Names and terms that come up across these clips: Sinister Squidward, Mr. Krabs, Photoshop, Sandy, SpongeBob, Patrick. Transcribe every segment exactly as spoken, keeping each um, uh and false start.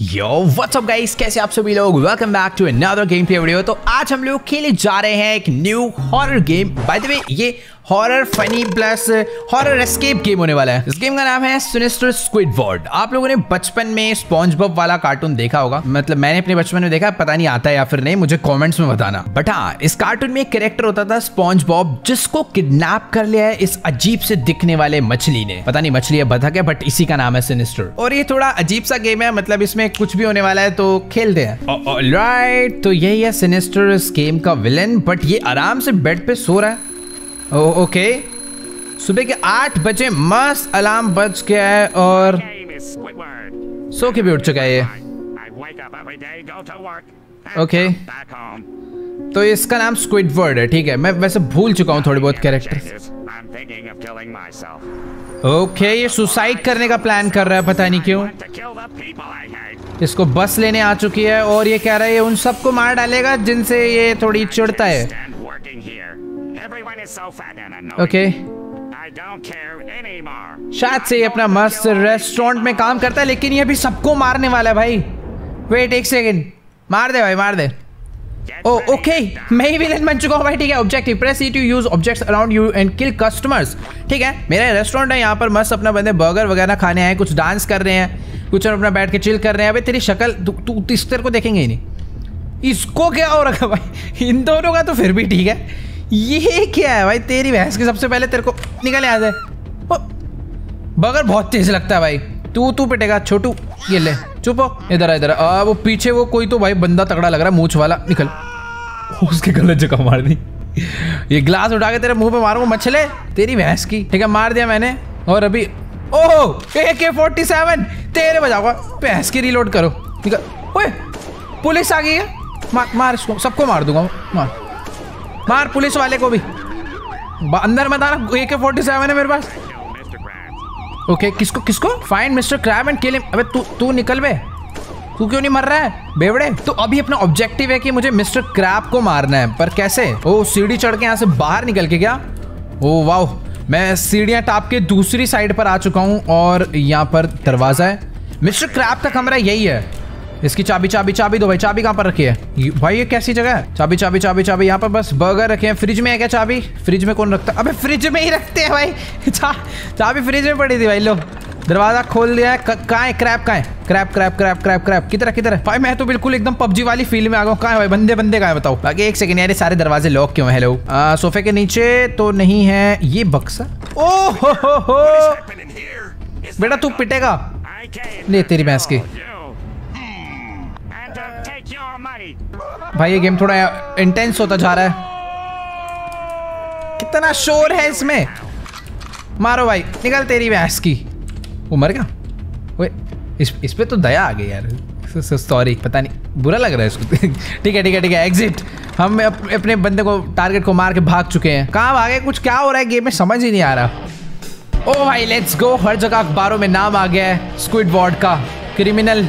Yo what's up guys, कैसे आप सभी लोग। Welcome back to another game play video. तो आज हम लोग खेले जा रहे हैं एक new horror game. By the way ये horror funny plus horror escape game होने वाला है। इस गेम का नाम है सिनिस्टर स्क्विडवर्ड। आप लोगों ने बचपन में स्पॉन्जबॉब वाला कार्टून देखा होगा, मतलब मैंने अपने बचपन में देखा, पता नहीं आता है या फिर नहीं, मुझे कमेंट्स में बताना। बट हाँ, इस कार्टून में एक कैरेक्टर होता था स्पॉन्जबॉब, जिसको किडनैप कर लिया है इस अजीब से दिखने वाले मछली ने। पता नहीं मछली या बतख है, बट इसी का नाम है सिनिस्टर। और ये थोड़ा अजीब सा गेम है, मतलब इसमें कुछ भी होने वाला है, तो खेलते हैं। ऑलराइट, तो यही है सिनिस्टर, इस गेम का विलेन। बट ये आराम से बेड पे सो रहा है। ओ, ओके, सुबह के आठ बजे मस्त अलार्म बज गया है और सो के भी उठ चुका है ये। ओके, तो इसका नाम स्क्विडवर्ड है, ठीक है। मैं वैसे भूल चुका हूँ थोड़े बहुत कैरेक्टर्स। ओके, ये सुसाइड करने का प्लान कर रहा है, पता नहीं क्यों। इसको बस लेने आ चुकी है और ये कह रहा है ये उन सबको मार डालेगा जिनसे ये थोड़ी चिढ़ता है। Okay okay. शायद से ये अपना मस्त रेस्टोरेंट में काम करता है, लेकिन ये भी सबको मारने वाला है भाई। वेट एक सेकेंड, मार दे भाई, मार दे। ओ ओके okay. मैं ही विलेन बन चुका हूँ भाई, ठीक है। Objective press E to use objects around you and kill customers, ठीक है। मेरा रेस्टोरेंट है, यहाँ पर मस्त अपना बंदे बर्गर वगैरह खाने आए, कुछ डांस कर रहे हैं, कुछ और अपना बैठ के चिल कर रहे हैं। अभी तेरी शक्ल तू इस तरह को देखेंगे ही नहीं। इसको क्या हो रखा भाई, इन दोनों का तो फिर भी ठीक है। ये क्या है भाई, तेरी भैंस के सबसे पहले तेरे को निकल आ जाए। बगर बहुत तेज लगता है भाई। तू तू पिटेगा छोटू, ये ले, चुप हो, इधर इधर आ। वो पीछे वो कोई तो भाई बंदा तगड़ा लग रहा है, मूछ वाला, निकल। उसके गलत जगह मार दी। ये ग्लास उठा के तेरे मुंह पे मारूंगा मछले, तेरी भैंस की। ठीक है, मार दिया मैंने। और अभी ओह ए के फोर्टी सेवन, तेरे बजाऊंगा। भैंस की रीलोड करो, निकल। ओए पुलिस आ गई है, मार मार इसको, सबको मार दूंगा। मार मार पुलिस वाले को भी, अंदर मत आना। ए के फोर्टी सेवन है मेरे पास। ओके, किसको किसको find mister crab and kill him. अबे तू तू निकल बे, तू क्यों नहीं मर रहा है बेवड़े। तो अभी अपना ऑब्जेक्टिव है कि मुझे मिस्टर क्रैब को मारना है, पर कैसे। ओ सीढ़ी चढ़ के यहाँ से बाहर निकल के क्या। ओ वाह, मैं सीढ़ियाँ टाप के दूसरी साइड पर आ चुका हूँ और यहाँ पर दरवाजा है। मिस्टर क्रैब का कमरा यही है। इसकी चाबी चाबी चाबी दो भाई। चाबी कहाँ पर रखी है भाई, ये कैसी जगह है। चाबी चाबी चाबी चाबी यहाँ पर बस बर्गर रखे हैं। फ्रिज में है क्या चाबी, फ्रिज में कौन रखता है। अबे फ्रिज में ही रखते हैं भाई, चा, चाबी फ्रिज में पड़ी थी भाई। लो दरवाजा खोल दिया है। कहाँ है क्रैब, कहाँ है crab crab crab crab crab किधर किधर है भाई। मैं तो बिल्कुल एकदम पबजी वाली फील्ड में आ गया। कहाँ है भाई बंदे, बंदे कहाँ है बताओ। बाकी एक सेकंड यार, सारे दरवाजे लॉक क्यों है। हेलो, सोफे के नीचे तो नहीं है ये बक्सा। ओ हो हो बेटा तू पिटेगा, नहीं तेरी भैंस की। भाई ये गेम थोड़ा इंटेंस होता जा रहा है, कितना शोर है इसमें। मारो भाई, निकल तेरी भैंस की। वो मर गया। ओए इस इस पे तो दया आ गई यार, सॉरी, पता नहीं बुरा लग रहा है इसको। ठीक है ठीक है ठीक है, एग्जिट। हम अप, अपने बंदे को, टारगेट को मार के भाग चुके हैं। कहाँ भागे, कुछ क्या हो रहा है गेम में समझ ही नहीं आ रहा। ओ भाई लेट्स गो। हर जगह अखबारों में नाम आ गया है स्क्विडवर्ड का। क्रिमिनल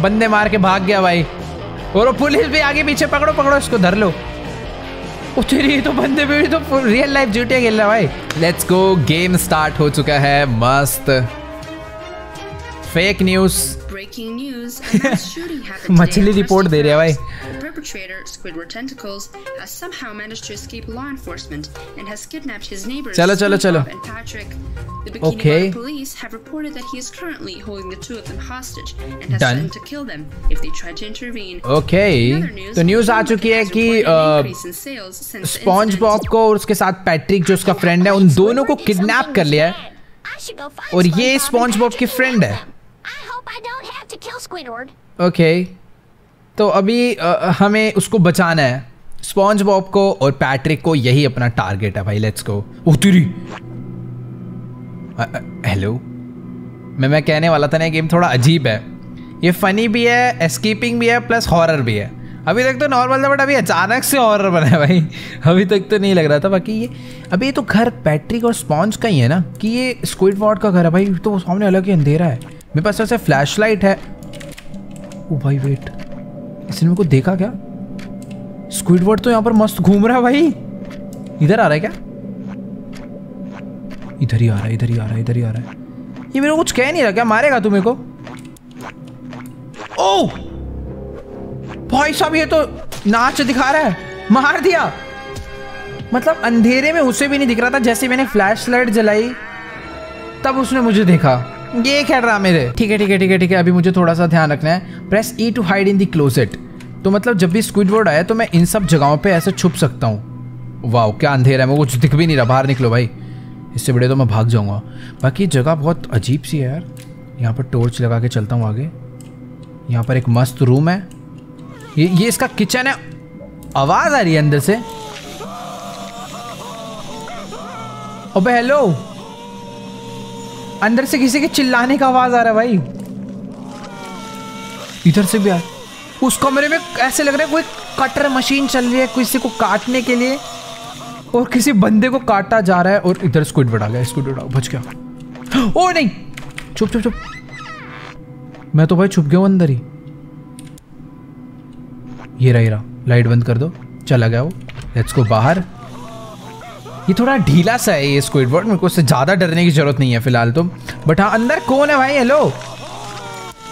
बंदे मार के भाग गया भाई, और पुलिस भी आगे पीछे। पकड़ो पकड़ो इसको, धर लो। ये तो बंदे भी तो रियल लाइफ जीटिया खेल रहा है भाई। लेट्स गो, गेम स्टार्ट हो चुका है। मस्त फेक न्यूज, ब्रेकिंग न्यूज, मछली रिपोर्ट दे रहे हैं भाई। चलो चलो चलो। Okay, done. ओके, तो न्यूज आ चुकी है कि स्पॉन्जबॉब को और उसके साथ पैट्रिक जो उसका फ्रेंड है, उन दोनों को किडनैप कर लिया है। और ये स्पॉन्जबॉब की फ्रेंड है। ओके, तो अभी आ, हमें उसको बचाना है, स्पॉन्जबॉब को और पैट्रिक को। यही अपना टारगेट है भाई। Let's go. उतरी, हेलो। मैं मैं कहने वाला था ना, गेम थोड़ा अजीब है। ये फनी भी है, एस्केपिंग भी है, प्लस हॉरर भी है। अभी तक तो नॉर्मल था, बट अभी अचानक से हॉरर बना है भाई। अभी तक तो नहीं लग रहा था। बाकी ये अभी ये तो घर पैट्रिक और स्पॉन्ज का ही है ना, कि ये स्क्विडवर्ड का घर है भाई। तो सामने अलग ही अंधेरा है। मेरे पास ऐसे फ्लैश लाइट है। ओ भाई वेट, इसने मेरे को देखा क्या। स्क्विडवर्ड तो यहाँ पर मस्त घूम रहा है भाई। इधर आ रहा है क्या, इधर ही आ रहा है, इधर ही आ रहा है, इधर ही आ रहा है। ये मेरे को कुछ कह नहीं रहा क्या, मारेगा तू मेरे को। ओह भाई साहब, ये तो नाच दिखा रहा है। मार दिया, मतलब अंधेरे में उसे भी नहीं दिख रहा था। जैसे मैंने फ्लैश लाइट जलाई तब उसने मुझे देखा। ये कह रहा मेरे। ठीक है ठीक है ठीक है ठीक है, अभी मुझे थोड़ा सा ध्यान रखना है। Press E to hide in the closet. तो मतलब जब भी स्क्विडवर्ड आया तो मैं इन सब जगहों पे ऐसे छुप सकता हूँ। वाह क्या अंधेरा है, मैं कुछ दिख भी नहीं रहा। बाहर निकलो भाई, इससे बड़े तो मैं भाग जाऊँगा। बाकी जगह बहुत अजीब सी है यार। यहाँ पर टॉर्च लगा के चलता हूँ आगे। यहाँ पर एक मस्त रूम है। ये ये इसका किचन है। आवाज़ आ रही है अंदर से। अबे हेलो, अंदर से किसी के चिल्लाने का आवाज़ आ रहा है भाई। इधर से भी यार, उस कमरे में ऐसे लग रहा है कोई कटर मशीन चल रही है किसी को काटने के लिए, और किसी बंदे को काटा जा रहा है। और इधर स्क्विडवर्ड आ गया, स्क्विडवर्ड बच गया। ओ नहीं, चुप चुप चुप, मैं तो भाई छुप गया हूँ अंदर ही। ये रहा, ये रहा, लाइट बंद कर दो। चला गया वो। लेट्स गो बाहर। ये थोड़ा ढीला सा है ये स्क्विडवर्ड, मेरे को उससे ज़्यादा डरने की ज़रूरत नहीं है फिलहाल तो। बट हाँ, अंदर कौन है भाई? हेलो,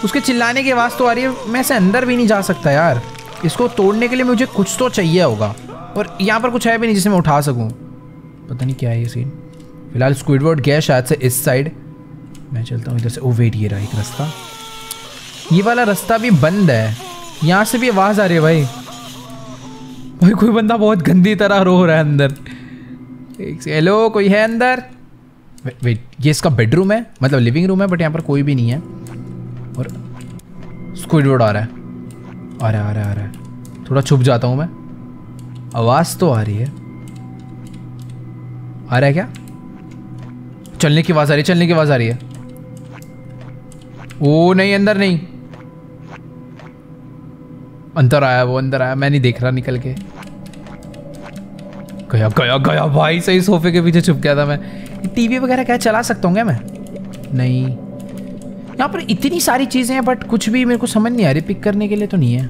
उसके चिल्लाने की आवाज़ तो आ रही है। मैं से अंदर भी नहीं जा सकता यार। इसको तोड़ने के लिए मुझे कुछ तो चाहिए होगा, और यहाँ पर कुछ है भी नहीं जिसे मैं उठा सकूँ। पता नहीं क्या है ये सीन। फिलहाल स्क्विडवर्ड गया शायद से इस साइड। मैं चलता हूँ इधर से। ओ वेट, ये रहा एक रास्ता। ये वाला रास्ता भी बंद है। यहाँ से भी आवाज़ आ रही है भाई। भाई कोई बंदा बहुत गंदी तरह रो रहा है अंदर। हेलो, कोई है अंदर? वेट, ये इसका बेडरूम है, मतलब लिविंग रूम है, बट यहाँ पर कोई भी नहीं है। और स्क्विडवर्ड आ रहा है, आ रहा है, आ रहा है, आ रहा है। थोड़ा छुप जाता हूँ मैं। आवाज़ तो आ रही है। आ रहा है क्या? चलने की आवाज़ आ रही है, चलने की आवाज़ आ रही है। ओ नहीं, अंदर नहीं। अंदर आया वो, अंदर आया। मैं नहीं देख रहा, निकल के गया गया गया। भाई सही सोफे के पीछे छुप गया था मैं। टीवी वगैरह क्या चला सकता हूँ क्या मैं? नहीं, यहाँ पर इतनी सारी चीज़ें हैं बट कुछ भी मेरे को समझ नहीं आ रही। पिक करने के लिए तो नहीं है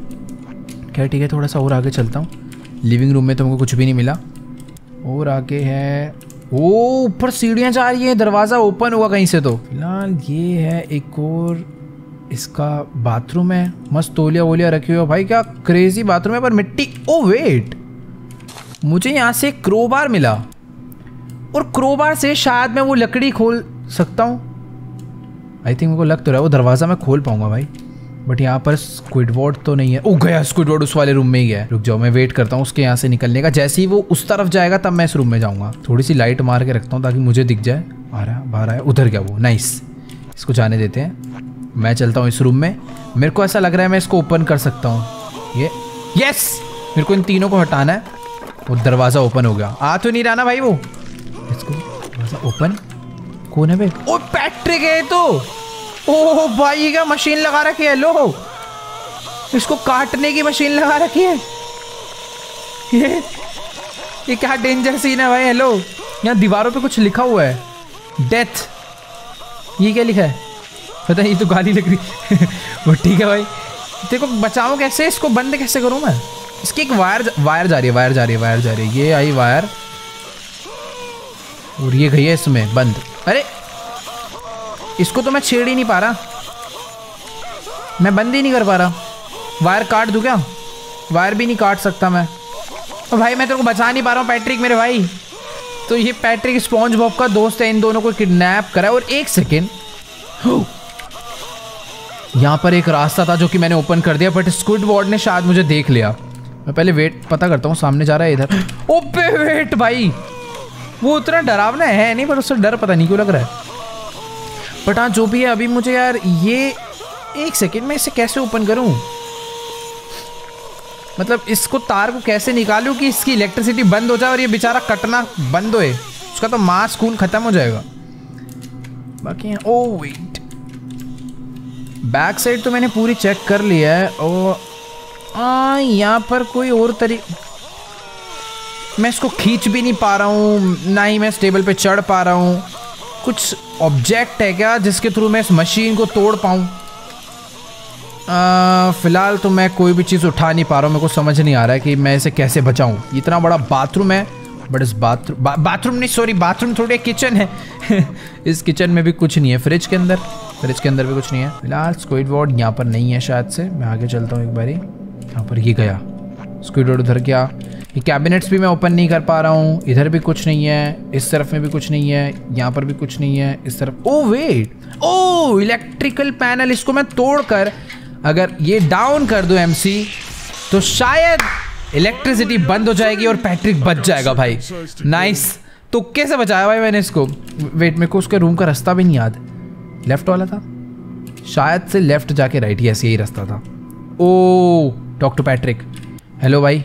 क्या? ठीक है, थोड़ा सा और आगे चलता हूँ। लिविंग रूम में तो हमको कुछ भी नहीं मिला। और आगे है, ओ ऊपर सीढ़ियाँ जा रही हैं। दरवाज़ा ओपन हुआ कहीं से। तो फिलहाल ये है एक और, इसका बाथरूम है। मस्त तौलिया वोलिया रखी हुई है भाई। क्या क्रेजी बाथरूम है। पर मिट्टी। ओ वेट, मुझे यहाँ से क्रोबार मिला, और क्रोबार से शायद मैं वो लकड़ी खोल सकता हूँ। आई थिंक मेरे को लग तो रहा है वो दरवाज़ा मैं खोल पाऊँगा भाई। बट यहाँ पर स्क्विडवर्ड तो नहीं है। ओ गया, स्क्विडवर्ड उस वाले रूम में ही है। रुक जाओ, मैं वेट करता हूँ उसके यहाँ से निकलने का। जैसे ही वो उस तरफ जाएगा तब मैं इस रूम में जाऊँगा। थोड़ी सी लाइट मार के रखता हूँ ताकि मुझे दिख जाए। आ रहा है, बाहर आया। उधर गया वो। नाइस, इसको जाने देते हैं। मैं चलता हूँ इस रूम में। मेरे को ऐसा लग रहा है मैं इसको ओपन कर सकता हूँ। ये यस, मेरे को इन तीनों को हटाना है। वो दरवाज़ा ओपन हो गया। आ तो नहीं रहा ना भाई वो। इसको दरवाज़ा ओपन। कौन है भाई? ओ पैट्रिक है तो। ओ भाई ये क्या मशीन लगा रखी है? लो, इसको काटने की मशीन लगा रखी है। ये ये क्या डेंजर सीन है भाई। हेलो, यहाँ दीवारों पर कुछ लिखा हुआ है, डेथ। ये क्या लिखा है? पता है, ये तो गाली लग रही वो। ठीक है भाई, देखो बचाओ कैसे, इसको बंद कैसे करूँ मैं? इसकी एक वायर वायर जा रही है, वायर जा रही है, वायर जा रही है। ये आई वायर, और ये गई है इसमें बंद। अरे इसको तो मैं छेड़ ही नहीं पा रहा, मैं बंद ही नहीं कर पा रहा। वायर काट दूँ क्या? वायर भी नहीं काट सकता मैं। तो भाई मैं तेरे को बचा नहीं पा रहा हूँ पैट्रिक मेरे भाई। तो ये पैट्रिक स्पॉन्जबॉब का दोस्त है। इन दोनों को किडनैप करा। और एक सेकेंड, यहाँ पर एक रास्ता था जो कि मैंने ओपन कर दिया, बट स्क्विडवर्ड ने शायद मुझे देख लिया। मैं पहले वेट पता करता हूँ। सामने जा रहा है इधर। ओपे वेट भाई, वो उतना डरावना है नहीं, पर उससे डर पता नहीं क्यों लग रहा है। बट हाँ जो भी है, अभी मुझे यार ये, एक सेकेंड, मैं इसे कैसे ओपन करूँ? मतलब इसको, तार को कैसे निकालूँ कि इसकी इलेक्ट्रिसिटी बंद हो जाए और ये बेचारा कटना बंद होए? उसका तो मांस खून ख़त्म हो जाएगा। बाकी यहाँ, ओ वेट, बैक साइड तो मैंने पूरी चेक कर लिया है। और यहाँ पर कोई और तरीका, मैं इसको खींच भी नहीं पा रहा हूँ, ना ही मैं इस टेबल पे चढ़ पा रहा हूँ। कुछ ऑब्जेक्ट है क्या जिसके थ्रू मैं इस मशीन को तोड़ पाऊँ? फ़िलहाल तो मैं कोई भी चीज़ उठा नहीं पा रहा हूँ। मेरे को समझ नहीं आ रहा है कि मैं इसे कैसे बचाऊँ। इतना बड़ा बाथरूम है, बट इस बाथरूम बा, बाथरूम नहीं, सॉरी, बाथरूम थोड़े किचन है इस किचन में भी कुछ नहीं है। फ्रिज के अंदर पर इसके अंदर भी कुछ नहीं है फिलहाल। स्क्विडवर्ड यहाँ पर नहीं है शायद से, मैं आगे चलता हूँ एक बारी। यहाँ पर ये गया स्क्विडवर्ड, उधर गया। ये कैबिनेट्स भी मैं ओपन नहीं कर पा रहा हूँ, इधर भी कुछ नहीं है, इस तरफ में भी कुछ नहीं है, यहाँ पर भी कुछ नहीं है, इस तरफ। Oh wait, oh electrical panel, इसको मैं तोड़कर अगर ये डाउन कर दूँ एम सी तो शायद इलेक्ट्रिसिटी बंद हो जाएगी और पैट्रिक बच जाएगा भाई। नाइस, तो कैसे बचाया भाई मैंने इसको। वेट, मेरे को उसके रूम का रास्ता भी नहीं याद, लेफ्ट वाला था शायद से, लेफ्ट जाके राइट, यस यही रास्ता था। ओ डॉक्टर पैट्रिक, हेलो भाई।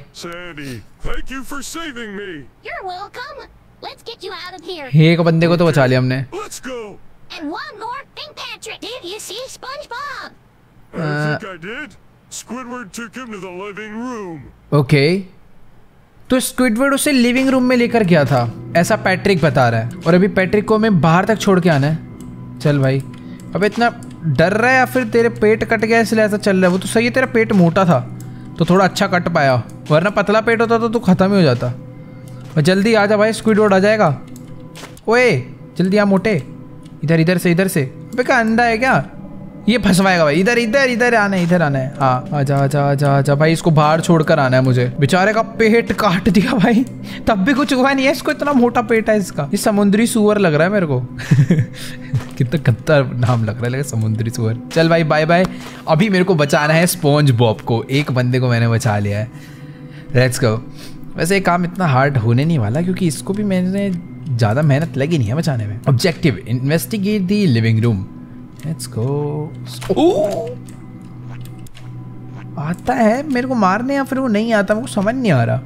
हे को बंदे को तो बचा लिया हमने। ओके, तो स्क्विडवर्ड उसे लिविंग रूम में लेकर गया था ऐसा पैट्रिक बता रहा है, और अभी पैट्रिक को हमें बाहर तक छोड़ के आना है। चल भाई, अब इतना डर रहा है या फिर तेरे पेट कट गया इसलिए ऐसा चल रहा है? वो तो सही है, तेरा पेट मोटा था तो थोड़ा अच्छा कट पाया, वरना पतला पेट होता तो तू खत्म ही हो जाता। और जल्दी आ जा भाई, स्क्विडवर्ड आ जाएगा। ओए जल्दी आ मोटे, इधर इधर से इधर से। अबे क्या अंधा है क्या, ये फंसवाएगा भाई। इधर इधर इधर आना है, इधर आना है। हाँ आजा आजा आजा आजा भाई, इसको बाहर छोड़कर आना है मुझे। बेचारे का पेट काट दिया भाई, तब भी कुछ हुआ नहीं है इसको, इतना मोटा पेट है इसका। ये समुद्री सुअर लग रहा है मेरे को कितना गंदा नाम लग रहा है लेकिन, समुद्री सुअर। चल भाई बाय बाय, अभी मेरे को बचाना है स्पॉन्जबॉब को। एक बंदे को मैंने बचा लिया है, लेट्स गो। वैसे ये काम इतना हार्ड होने नहीं वाला क्योंकि इसको भी मैंने ज़्यादा मेहनत लगी नहीं है बचाने में। Objective, investigate the living room, let's go. आता है मेरे को मारने या फिर वो नहीं आता, मेरे को समझ नहीं आ रहा।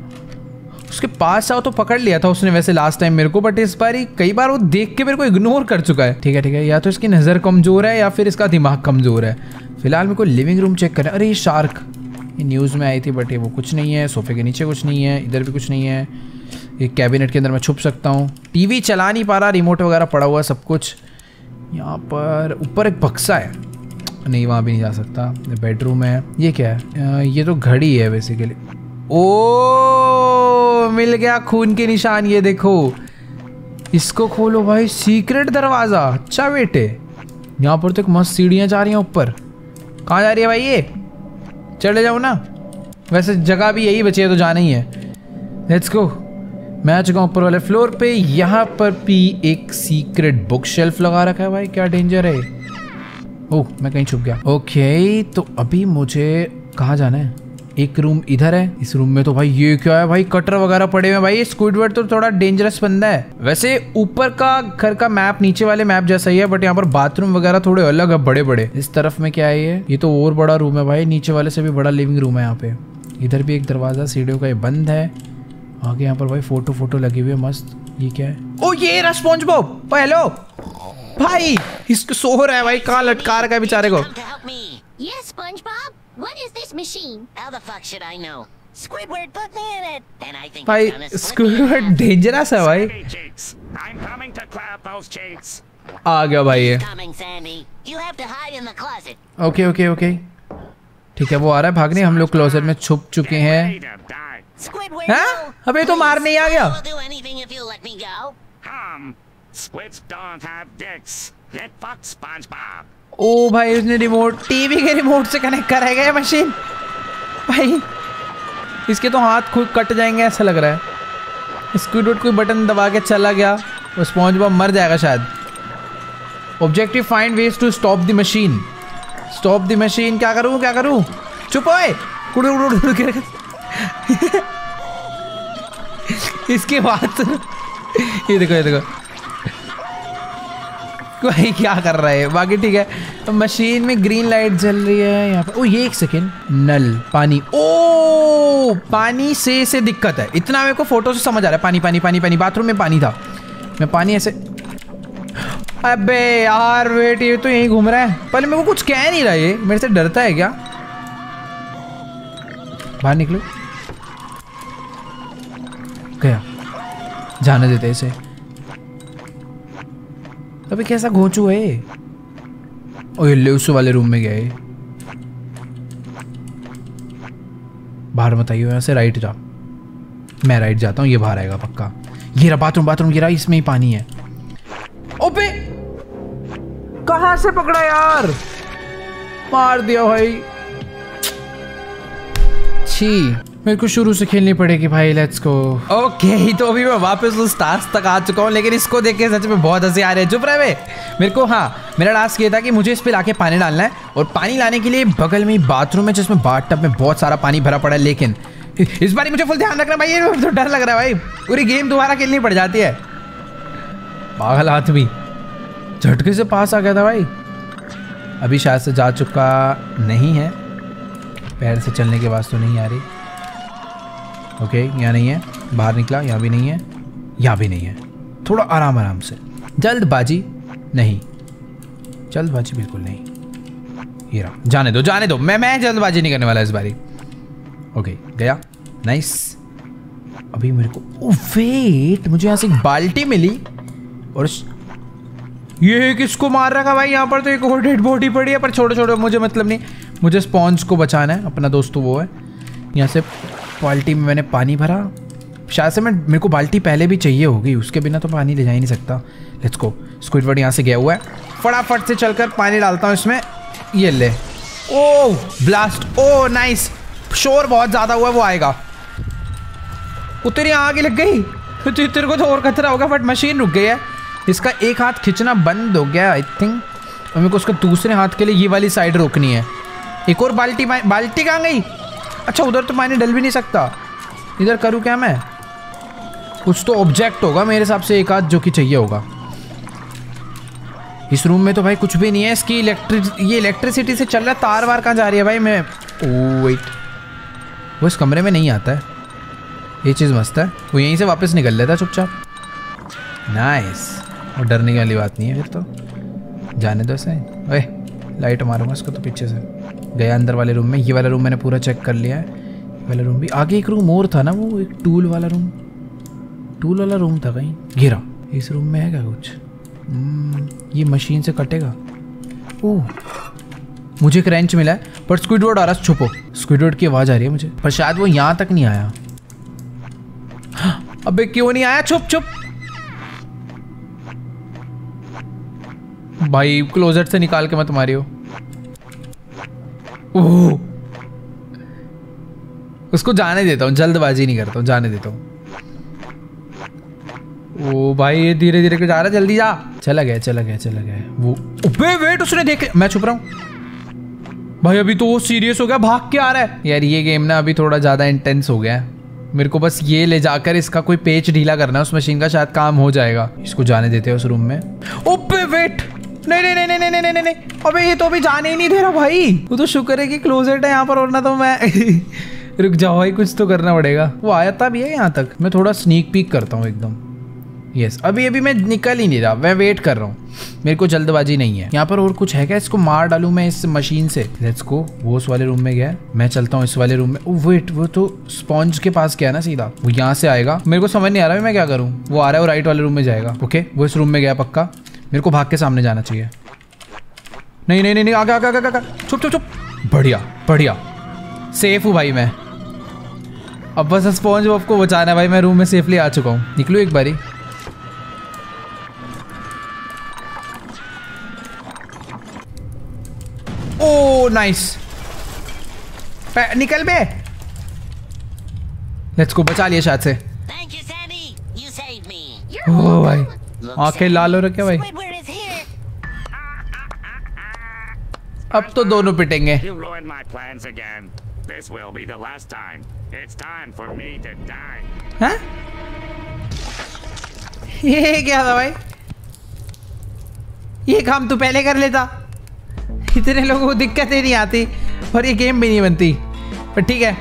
उसके पास आओ तो पकड़ लिया था उसने वैसे लास्ट टाइम मेरे को, बट इस बार ही कई बार वो देख के मेरे को इग्नोर कर चुका है। ठीक है ठीक है, या तो इसकी नज़र कमज़ोर है या फिर इसका दिमाग कमज़ोर है। फिलहाल मेरे को लिविंग रूम चेक करना है। अरे ये शार्क, ये न्यूज़ में आई थी बट ये वो कुछ नहीं है। सोफे के नीचे कुछ नहीं है, इधर भी कुछ नहीं है। ये कैबिनेट के अंदर मैं छुप सकता हूँ। टी वी चला नहीं पा रहा, रिमोट वगैरह पड़ा हुआ सब कुछ। यहाँ पर ऊपर एक बक्सा है, नहीं वहाँ भी नहीं जा सकता। बेडरूम है, ये क्या है? ये तो घड़ी है बेसिकली। ओ मिल गया खून के निशान, ये देखो। इसको खोलो भाई, सीक्रेट दरवाज़ा। अच्छा बेटे, यहाँ पर तो एक मस्त सीढ़ियाँ जा रही हैं ऊपर। कहाँ जा रही है भाई ये? चले जाओ ना, वैसे जगह भी यही बची है तो जाना ही है। लेट्स गो, मैं आ चुका हूँ ऊपर वाले फ्लोर पे। यहाँ पर भी एक सीक्रेट बुक शेल्फ लगा रखा है भाई, क्या डेंजर है। ओह मैं कहीं छुप गया। ओके तो अभी मुझे कहाँ जाना है? एक रूम इधर है, इस रूम में तो भाई ये क्या है भाई, कटर वगैरह पड़े हुए हैं भाई। स्क्विडवर्ड तो थोड़ा डेंजरस बंदा है। वैसे ऊपर का घर का मैप नीचे वाले मैप जैसा ही है, बट यहाँ पर बाथरूम वगैरह थोड़े अलग है, बड़े बड़े। इस तरफ में क्या है ये? ये तो और बड़ा रूम है भाई, नीचे वाले से भी बड़ा लिविंग रूम है। यहाँ पे इधर भी एक दरवाज़ा सीढ़ियों का, ये बंद है। आगे यहाँ पर भाई फोटो फोटो लगी हुई है मस्त। ये क्या है? ओ ये रहा स्पॉन्जबॉब। ओ हेलो भाई, इसको सो रहा है भाई, कहाँ लटका रखा है बेचारे को। Yes, SpongeBob, what is this machine? How the fuck should I know? Squidward put me in it, and I think भाई Squidward dangerous है भाई। I'm coming to clap those cheeks. आ गया भाई ये। Coming Sandy, you have to hide in the closet. Okay okay okay. ठीक है, वो आ रहा है भागने, हम लोग क्लोजेट में छुप चुके हैं। हाँ? अबे तो मारने ही आ गया। ओ भाई उसने रिमोट, टीवी के रिमोट से कनेक्ट कराया गया मशीन। भाई इसके तो हाथ खुद कट जाएंगे ऐसा लग रहा है। स्क्विडवर्ड कोई बटन दबा के चला गया, स्पॉन्जबॉब मर जाएगा शायद। Objective, find ways to stop the machine. Stop the machine, क्या करूँ क्या करूँ? चुप होए इसके बाद ये देखो ये देखो कोई क्या कर रहा है। बाकी ठीक है, तो मशीन में ग्रीन लाइट जल रही है यहाँ पर। ओ ये एक सेकेंड, नल पानी। ओ पानी से से दिक्कत है, इतना मेरे को फोटो से समझ आ रहा है। पानी पानी पानी पानी, बाथरूम में पानी था। मैं पानी ऐसे, अबे यार वेट, ये तो यहीं घूम रहा है। पहले मेरे को कुछ कह नहीं रहा, ये मेरे से डरता है क्या? बाहर निकलो, गया, जाने देते इसे। अबे कैसा घोंचू है। ओए ले, उस वाले रूम में गया है। बाहर मत आइयो, यहाँ से राइट जा। मैं राइट जाता हूँ, ये बाहर आएगा पक्का। ये रहा बाथरूम, बाथरूम गिरा, इसमें ही पानी है। ओपे कहाँ से पकड़ा यार, मार दिया भाई। छी, मेरे को शुरू से खेलनी पड़ेगी भाई। Let's go. ओके, तो अभी मैं वापस उस टास्क तक आ चुका हूँ, लेकिन इसको देख के सच में बहुत हंसी आ रही है। चुप रहे वे। मेरे को हाँ मेरा टास्क ये था कि मुझे इस पे लाके पानी डालना है, और पानी लाने के लिए बगल में बाथरूम है जिसमें बाथटब में बहुत सारा पानी भरा पड़ा है। लेकिन इस बार मुझे फुल ध्यान रखना भाई, ये तो डर लग रहा है भाई, पूरी गेम दोबारा खेलनी पड़ जाती है। पागल आदमी झटके से पास आ गया था भाई। अभी शायद से जा चुका नहीं है, पैर से चलने के बाद तो नहीं आ रही। ओके, यहाँ नहीं है, बाहर निकला, यहाँ भी नहीं है, यहाँ भी नहीं है। थोड़ा आराम आराम से, जल्दबाजी नहीं, जल्दबाजी बिल्कुल नहीं। ये रहा, जाने दो जाने दो, मैं मैं जल्दबाजी नहीं करने वाला इस बारी। ओके, गया, नाइस। अभी मेरे को ओ वेट, मुझे यहाँ से एक बाल्टी मिली, और ये किसको मार रखा भाई यहाँ पर? तो एक और डेड बॉडी पड़ी है, पर छोड़ो छोड़ो, मुझे मतलब नहीं, मुझे स्पॉन्ज को बचाना है अपना। दोस्तों वो है, यहाँ से बाल्टी में मैंने पानी भरा। शायद से मैं मेरे को बाल्टी पहले भी चाहिए होगी, उसके बिना तो पानी ले जा ही नहीं सकता। Let's go. स्क्विडवर्ड यहाँ से गया हुआ है, फटाफट से चलकर पानी डालता हूँ इसमें। ये ले, ओह ब्लास्ट, ओह नाइस। शोर बहुत ज़्यादा हुआ, वो आएगा। उतरी आगे लग गई तो तेरे को तो और खतरा होगा, बट मशीन रुक गई है। इसका एक हाथ खींचना बंद हो गया आई थिंक, और मेरे को उसका दूसरे हाथ के लिए ये वाली साइड रोकनी है। एक और बाल्टी, बाल्टी कहाँ गई? अच्छा, उधर तो पानी डल भी नहीं सकता, इधर करूँ क्या मैं? कुछ तो ऑब्जेक्ट होगा मेरे हिसाब से, एक हाथ जो कि चाहिए होगा। इस रूम में तो भाई कुछ भी नहीं है। इसकी इलेक्ट्रिक ये इलेक्ट्रिसिटी से चल रहा है, तार वार कहाँ जा रही है भाई? मैं ओ वेट, वो इस कमरे में नहीं आता है, ये चीज़ मस्त है। वो यहीं से वापस निकल लेता चुपचाप, नाइस। और डरने की वाली बात नहीं है फिर तो, जाने दो ऐसे। ओए लाइट मारूंगा इसको तो पीछे से। गया अंदर वाले रूम में, ये वाला रूम मैंने पूरा चेक कर लिया है, वाला रूम भी। आगे एक रूम और था ना, वो एक टूल वाला रूम, टूल वाला रूम था कहीं। घेरा इस रूम में है क्या कुछ? ये मशीन से कटेगा। ओह, मुझे एक रेंच मिला है, पर स्क्विडवर्ड आ रहा। छुपो, स्क्विडवर्ड की आवाज़ आ रही है मुझे, पर शायद वो यहाँ तक नहीं आया। अबे क्यों नहीं आया? छुप छुप भाई, क्लोजेट से निकाल के मत मारियो। ओह, उसको जाने देता हूँ, जल्दबाजी नहीं करता हूँ, जाने देता हूँ। ओ भाई, ये धीरे धीरे क्यों जा रहा है? जल्दी जा। चला गया चला गया चला गया वो। अबे वेट, उसने देख, मैं छुप रहा हूँ भाई। अभी तो वो सीरियस हो गया, भाग के आ रहा है। यार ये गेम ना अभी थोड़ा ज़्यादा इंटेंस हो गया है। मेरे को बस ये ले जाकर इसका कोई पेच ढीला करना है, उस मशीन का शायद काम हो जाएगा। इसको जाने देते हैं उस रूम में। ओपे वेट, नहीं नहीं नहीं नहीं नहीं नहीं नहीं, अबे ये तो अभी जाने ही नहीं दे रहा भाई। वो तो शुक्र है कि क्लोजेट है यहाँ पर, और ना तो मैं रुक जाओ भाई, कुछ तो करना पड़ेगा। वो आया था भी है यहाँ तक, मैं थोड़ा स्नीक पीक करता हूँ एकदम। यस, अभी अभी मैं निकल ही नहीं रहा, मैं वेट कर रहा हूँ, मेरे को जल्दबाजी नहीं है। यहाँ पर और कुछ है क्या? इसको मार डालूँ मैं इस मशीन से? Let's go. वो उस वाले रूम में गया, मैं चलता हूँ इस वाले रूम में। ओ वेट, वो तो स्पॉन्ज के पास गया ना सीधा, वो यहाँ से आएगा। मेरे को समझ नहीं आ रहा है मैं क्या करूँ। वो आ रहा है, वो राइट वाले रूम में जाएगा। ओके, वो इस रूम में गया पक्का। मेरे को भाग के सामने जाना चाहिए। नहीं नहीं नहीं, आगे आगे आगे आगे, चुप चुप चुप। बढ़िया बढ़िया, सेफ हूँ भाई मैं। अब बस स्पॉन्ज बॉब को बचाना है भाई। मैं रूम में सेफली आ चुका हूँ, निकलूँ एक बारी। ओ नाइस, निकल बे। लेट्स को बचा लिया शायद से। ओ भाई, आंखें लाल हो रखे भाई। अब तो दोनों पिटेंगे। हाँ? ये क्या था भाई? ये काम तू पहले कर लेता, इतने लोगों को दिक्कत ही नहीं आती और ये गेम भी नहीं बनती। पर ठीक है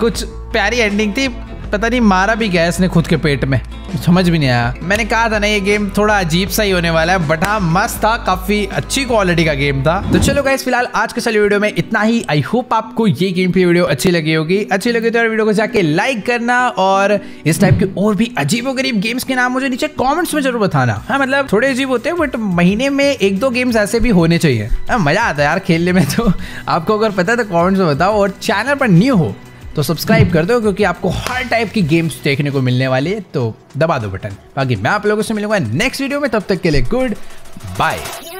कुछ प्यारी एंडिंग थी। पता नहीं मारा भी गया इसने खुद के पेट में, समझ भी नहीं आया। मैंने कहा था ना ये गेम थोड़ा अजीब सा ही होने वाला है, बट हाँ मस्त था, काफी अच्छी क्वालिटी का गेम था। तो चलो गाइस, फिलहाल आज के सारे वीडियो में इतना ही। आई होप आपको ये गेम प्ले वीडियो अच्छी लगी होगी। अच्छी लगी तो यार वीडियो को जाके लाइक करना, और इस टाइप के और भी अजीबोगरीब गेम्स के नाम मुझे नीचे कॉमेंट्स में जरूर बताना। हाँ मतलब थोड़े अजीब होते हैं, बट महीने में एक दो गेम्स ऐसे भी होने चाहिए। मजा आता है यार खेलने में। तो आपको अगर पता है तो कॉमेंट्स में बताओ, और चैनल पर न्यू हो तो सब्सक्राइब कर दो, क्योंकि आपको हर टाइप की गेम्स देखने को मिलने वाली है। तो दबा दो बटन। बाकी मैं आप लोगों से मिलूंगा नेक्स्ट वीडियो में, तब तक के लिए गुड बाय।